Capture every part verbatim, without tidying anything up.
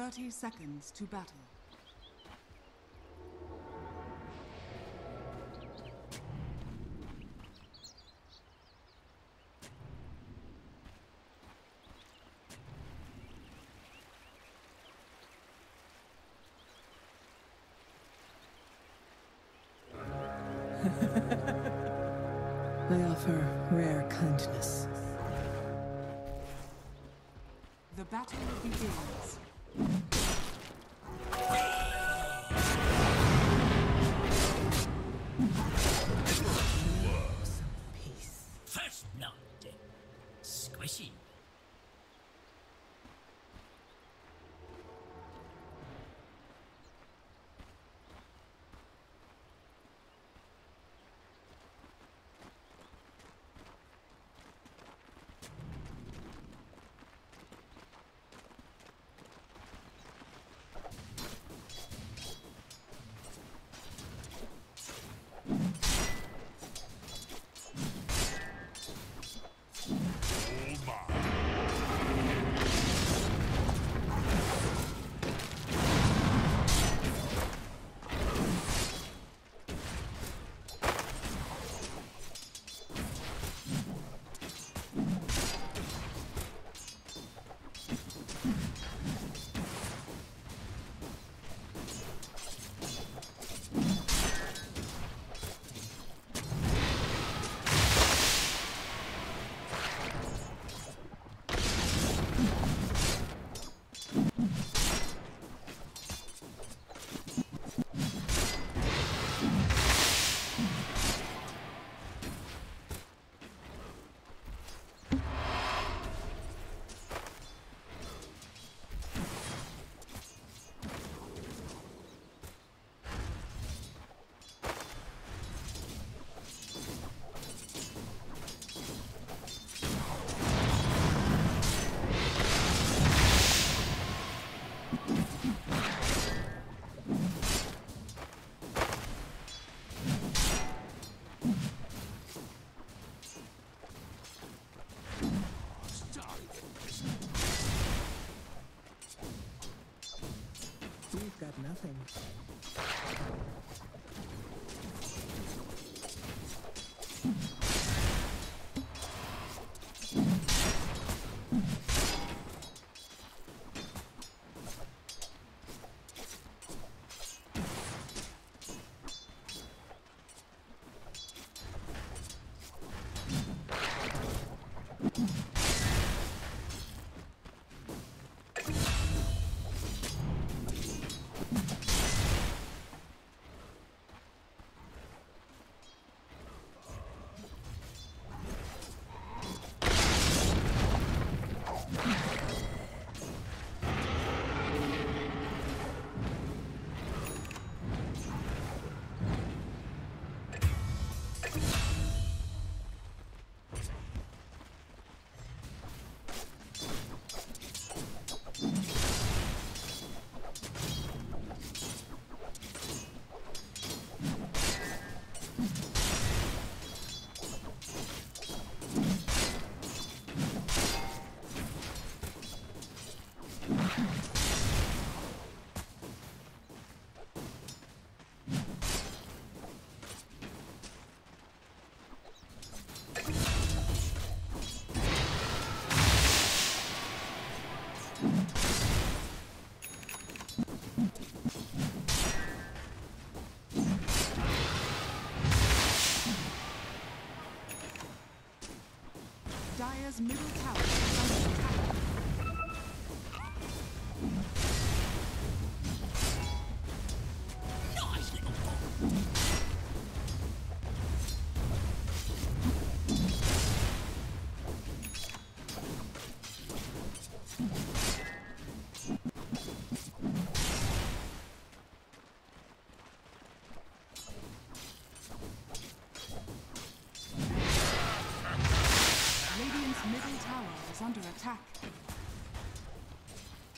Thirty seconds to battle. They offer rare kindness. The battle begins. First blood, squishy. You've got nothing. Dire's middle tower is under attack.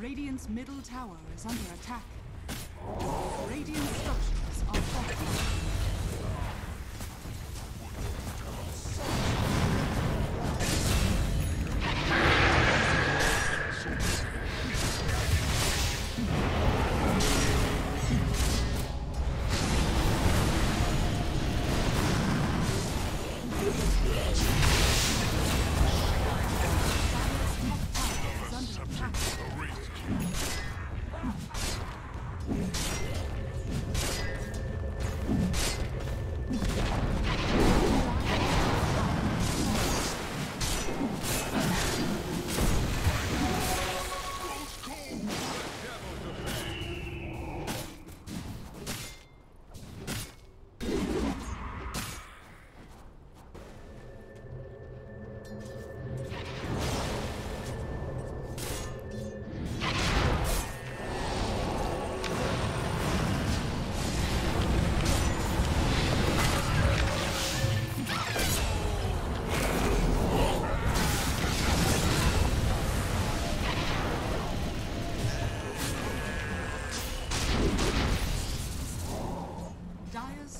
Radiant's middle tower is under attack. Radiant structures are falling.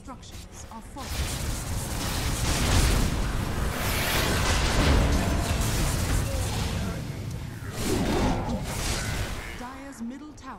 Structures are fortified. Dire's middle tower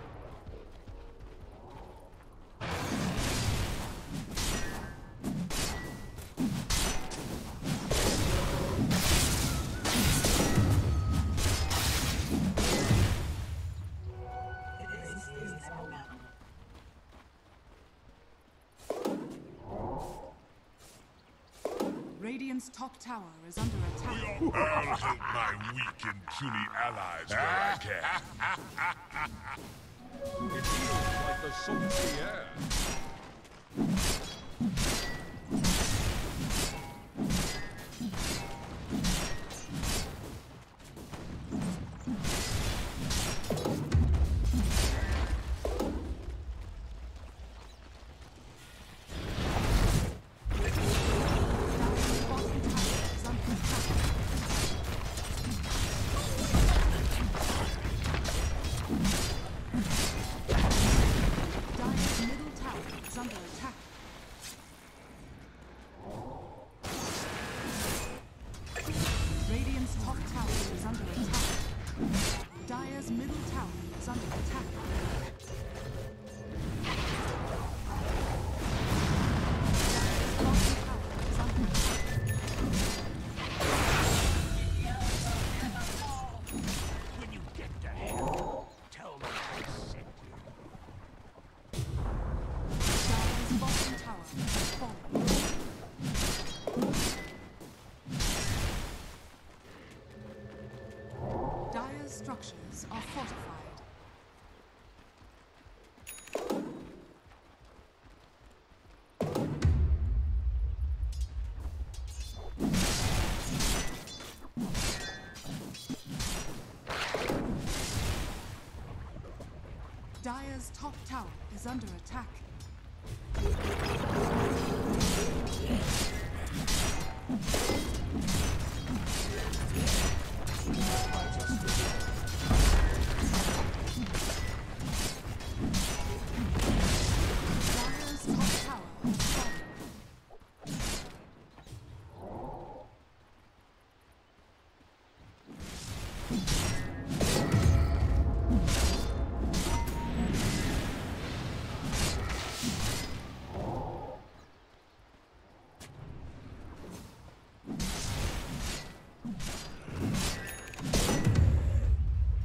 top tower is under attack. I'll help my weak and puny allies where I can. It feels like the salty air. Structures are fortified. Dire's top tower is under attack.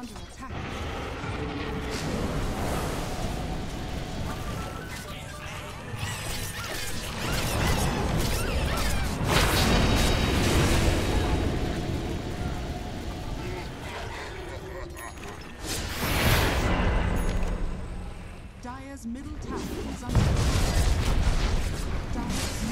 under attack. Dire's middle tower is under attack. Dire's